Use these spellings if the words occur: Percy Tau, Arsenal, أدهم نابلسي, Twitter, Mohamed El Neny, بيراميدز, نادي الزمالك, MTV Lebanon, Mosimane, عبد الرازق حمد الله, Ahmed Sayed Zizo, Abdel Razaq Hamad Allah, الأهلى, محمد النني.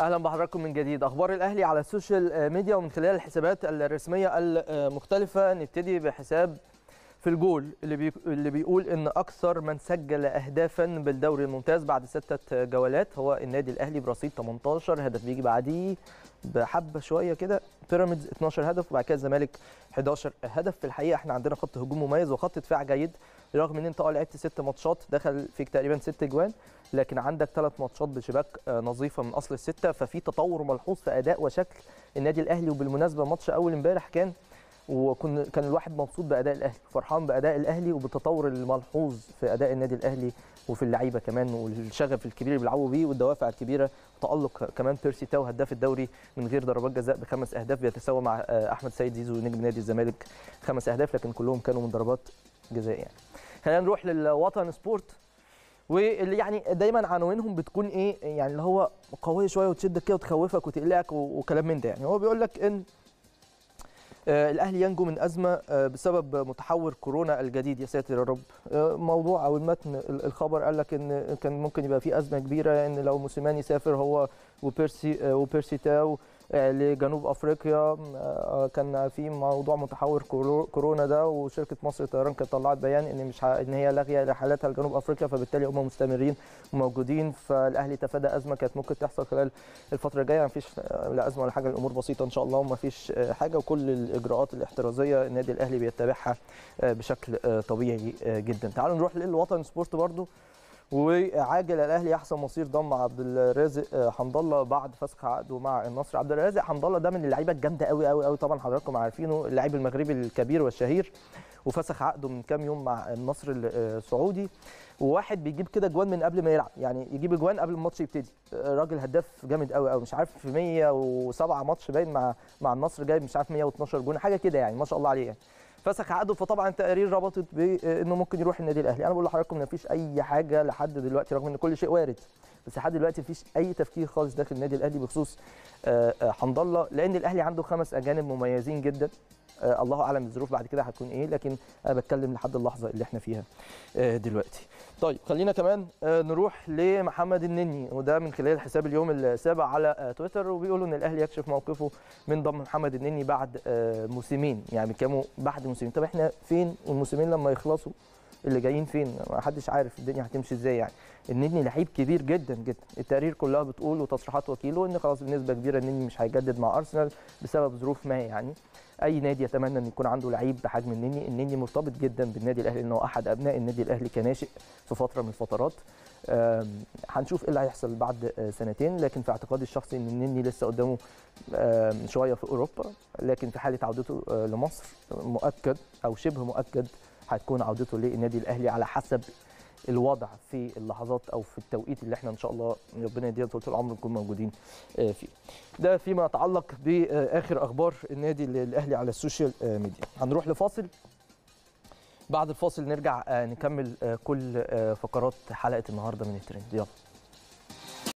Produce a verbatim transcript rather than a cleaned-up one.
اهلا بحضراتكم من جديد. اخبار الاهلي على السوشيال ميديا ومن خلال الحسابات الرسميه المختلفه. نبتدي بحساب في الجول اللي بيقول ان اكثر من سجل اهدافا بالدوري الممتاز بعد سته جولات هو النادي الاهلي برصيد تمنتاشر هدف، بيجي بعديه بحبه شويه كده بيراميدز اتناشر هدف، وبعد كده الزمالك حداشر هدف. في الحقيقه احنا عندنا خط هجوم مميز وخط دفاع جيد، رغم ان انت اه لعبت ست ماتشات دخل فيك تقريبا ست اجوان، لكن عندك ثلاث ماتشات بشباك نظيفه من اصل السته، ففي تطور ملحوظ في اداء وشكل النادي الاهلي. وبالمناسبه ماتش اول امبارح كان وكان كان الواحد مبسوط باداء الاهلي، فرحان باداء الاهلي وبالتطور الملحوظ في اداء النادي الاهلي وفي اللعيبه كمان، والشغف الكبير اللي بيلعبوا بيه والدوافع الكبيره. تالق كمان بيرسي تاو هداف الدوري من غير ضربات جزاء بخمس اهداف، بيتساوى مع احمد سيد زيزو نجم نادي الزمالك خمس اهداف، لكن كلهم كانوا من ضربات جزاء. يعني خلينا نروح للوطن سبورت، واللي يعني دايما عناوينهم بتكون ايه يعني اللي هو قويه شويه وتشدك كده وتخوفك وتقلقك وكلام من ده. يعني هو بيقول لك ان الاهلي ينجو من ازمه بسبب متحور كورونا الجديد. يا ساتر يا رب. موضوع او المتن الخبر قال لك ان كان ممكن يبقى في ازمه كبيره، ان يعني لو موسيماني سافر هو وبيرسي وبيرسي تاو لجنوب افريقيا، كان في موضوع متحور كورونا ده، وشركه مصر للطيران كانت طلعت بيان ان مش ان هي لاغيه رحلاتها لجنوب افريقيا، فبالتالي هم مستمرين وموجودين. فالاهلي تفادى ازمه كانت ممكن تحصل خلال الفتره الجايه. مفيش لا ازمه ولا حاجه، الامور بسيطه ان شاء الله، ومفيش حاجه، وكل الاجراءات الاحترازيه النادي الاهلي بيتبعها بشكل طبيعي جدا. تعالوا نروح للوطن سبورت برضو، وعاجل الاهلي يحسم مصير ضم عبد الرازق حمد الله بعد فسخ عقده مع النصر. عبد الرازق حمد الله ده من اللعيبه الجامده قوي قوي قوي، طبعا حضراتكم عارفينه، اللاعب المغربي الكبير والشهير، وفسخ عقده من كام يوم مع النصر السعودي. وواحد بيجيب كده جوان من قبل ما يلعب، يعني يجيب جوان قبل الماتش يبتدي. راجل هداف جامد قوي قوي، مش عارف في مية وسبعة ماتش باين مع مع النصر جايب مش عارف مية واتناشر جون حاجه كده، يعني ما شاء الله عليه. يعني فسخ عقده، فطبعا تقارير ربطت بانه ممكن يروح النادي الاهلي. انا بقول لحضراتكم ان مفيش اي حاجه لحد دلوقتي، رغم ان كل شيء وارد، بس لحد دلوقتي مفيش اي تفكير خالص داخل النادي الاهلي بخصوص حمد الله، لان الاهلي عنده خمس اجانب مميزين جدا. الله اعلم الظروف بعد كده هتكون ايه، لكن انا بتكلم لحد اللحظه اللي احنا فيها دلوقتي. طيب خلينا كمان نروح لمحمد النني، وده من خلال حساب اليوم السابع على تويتر، وبيقولوا ان الاهلي يكشف موقفه من ضم محمد النني بعد موسمين. يعني كانوا بعد موسمين، طب احنا فين والموسمين لما يخلصوا اللي جايين فين؟ ما حدش عارف الدنيا هتمشي ازاي. يعني النني لعيب كبير جدا جدا، التقارير كلها بتقول وتصريحات وكيله ان خلاص بنسبه كبيره النني مش هيجدد مع ارسنال بسبب ظروف ما. يعني اي نادي يتمنى ان يكون عنده لعيب بحجم النني. النني مرتبط جدا بالنادي الاهلي، انه احد ابناء النادي الاهلي كناشئ في فتره من الفترات. هنشوف ايه اللي هيحصل بعد سنتين، لكن في اعتقادي الشخصي ان النني لسه قدامه شويه في اوروبا، لكن في حاله عودته لمصر مؤكد او شبه مؤكد هتكون عودته للنادي الاهلي على حسب الوضع في اللحظات او في التوقيت اللي احنا ان شاء الله ربنا يدينا طول العمر نكون موجودين فيه. ده فيما يتعلق باخر اخبار النادي الاهلي على السوشيال ميديا. هنروح لفاصل، بعد الفاصل نرجع نكمل كل فقرات حلقه النهارده من الترند. يلا.